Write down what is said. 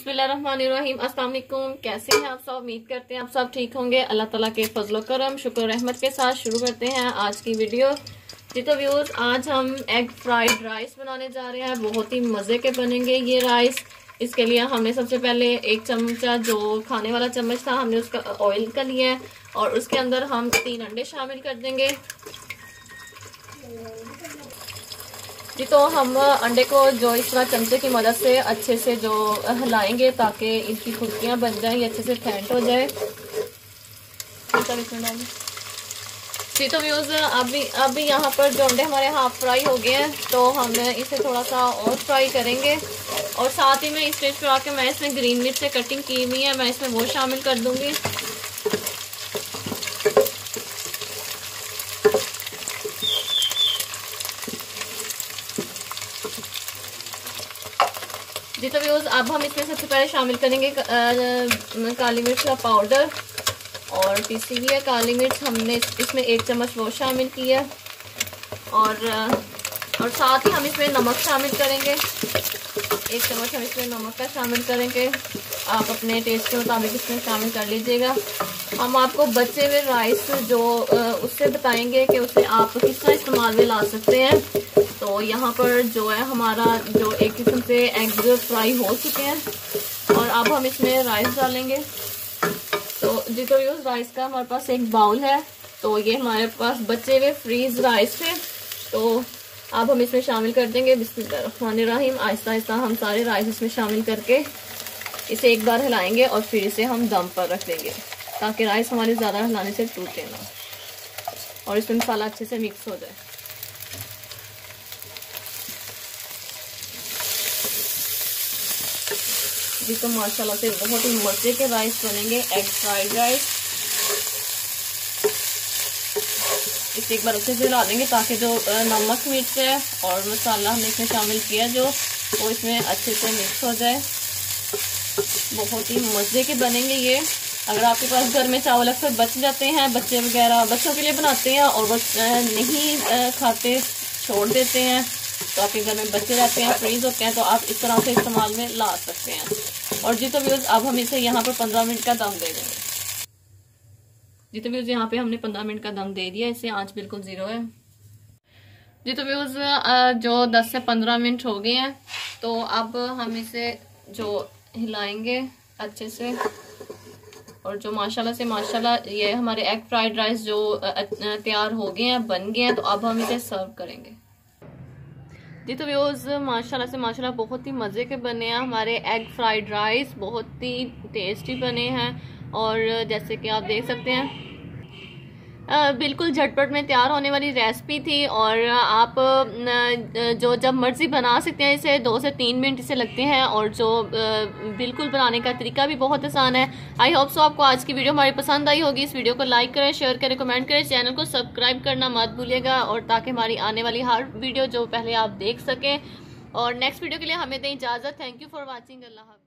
बिस्मिल्लाहिर्रहमानिर्रहीम। अस्सलाम वालेकुम। कैसे हैं आप सब? उम्मीद करते हैं आप सब ठीक होंगे। अल्लाह ताला के फजल करम शुक्र रहमत के साथ शुरू करते हैं आज की वीडियो। जी तो व्यूअर्स, आज हम एग फ्राइड राइस बनाने जा रहे हैं। बहुत ही मज़े के बनेंगे ये राइस। इसके लिए हमने सबसे पहले एक चमचा, जो खाने वाला चम्मच था, हमने उसका ऑयल का लिया है और उसके अंदर हम 3 अंडे शामिल कर देंगे। जी तो हम अंडे को जो इस तरह चमचे की मदद से अच्छे से जो हिलाएंगे ताकि इनकी खुर्कियाँ बन जाएं, ये अच्छे से फेंट हो जाए। जी तो व्यूज़, अभी यहाँ पर जो अंडे हमारे हाफ फ्राई हो गए हैं तो हम इसे थोड़ा सा और फ्राई करेंगे। और साथ ही में इस स्टेज पर आके मैं इसमें ग्रीन मिर्च से कटिंग की हुई है, मैं इसमें वो शामिल कर दूँगी। जी तो व्यूज़, अब हम इसमें सबसे पहले शामिल करेंगे काली मिर्च का पाउडर और पीसी हुई है काली मिर्च, हमने इसमें 1 चम्मच वो शामिल किया। और साथ ही हम इसमें नमक शामिल करेंगे, 1 चम्मच हम इसमें नमक का शामिल करेंगे। आप अपने टेस्ट के मुताबिक इसमें शामिल कर लीजिएगा। हम आपको बचे हुए राइस जो उससे बताएंगे कि उसे आप किस तरह इस्तेमाल में ला सकते हैं। तो यहाँ पर जो है हमारा जो एक किस्म से एग फ्राई हो चुके हैं और अब हम इसमें राइस डालेंगे। तो जी तो यूज़, राइस का हमारे पास एक बाउल है, तो ये हमारे पास बचे हुए फ्रीज राइस है, तो अब हम इसमें शामिल कर देंगे। बिस्मिल्लाहिर्रहमानिर्रहीम। आहिस्ता आहिस्ता हम सारे राइस इसमें शामिल करके इसे एक बार हिलाएंगे और फिर इसे हम दम पर रख देंगे ताकि राइस हमारे ज़्यादा हिलाने से टूटे ना और इसमें मसाला अच्छे से मिक्स हो जाए। जी तो माशाल्लाह से बहुत ही मज़े के राइस बनेंगे, एग फ्राइड राइस। इसे एक बार अच्छे से हिला देंगे ताकि जो नमक मिर्च है और मसाला हमने इसमें शामिल किया जो वो इसमें अच्छे से मिक्स हो जाए। बहुत ही मज़े के बनेंगे ये। अगर आपके पास घर में चावल अक्सर बच जाते हैं, बच्चे वगैरह बच्चों के लिए बनाते हैं और वो नहीं खाते, छोड़ देते हैं, तो आपके घर में बच्चे रहते हैं, फ्रीज होते हैं, तो आप इस तरह से इस्तेमाल में ला सकते हैं। और जी तो व्यूज़, अब हम इसे यहाँ पर 15 मिनट का दम दे देंगे। जी तो व्यूज़, यहाँ पे हमने 15 मिनट का दम दे दिया, इसे आंच बिल्कुल 0 है। जी तो व्यूज़, जो 10 से 15 मिनट हो गए हैं तो अब हम इसे जो हिलाएंगे अच्छे से। और जो माशाल्लाह से माशाल्लाह ये हमारे एग फ्राइड राइस जो तैयार हो गए हैं, बन गए हैं, तो अब हम इसे सर्व करेंगे। जी तो व्यूज़, माशाल्लाह से माशाल्लाह बहुत ही मज़े के बने हैं हमारे एग फ्राइड राइस, बहुत ही टेस्टी बने हैं और जैसे कि आप देख सकते हैं बिल्कुल झटपट में तैयार होने वाली रेसिपी थी। और आप जो जब मर्ज़ी बना सकते हैं इसे, 2 से 3 मिनट इसे लगते हैं और जो बिल्कुल बनाने का तरीका भी बहुत आसान है। आई होप सो आपको आज की वीडियो हमारी पसंद आई होगी। इस वीडियो को लाइक करें, शेयर करें, कमेंट करें, चैनल को सब्सक्राइब करना मत भूलिएगा और ताकि हमारी आने वाली हर वीडियो जो पहले आप देख सकें। और नेक्स्ट वीडियो के लिए हमें दें इजाज़त। Thank you for watching. अल्लाह हाफ़िज़।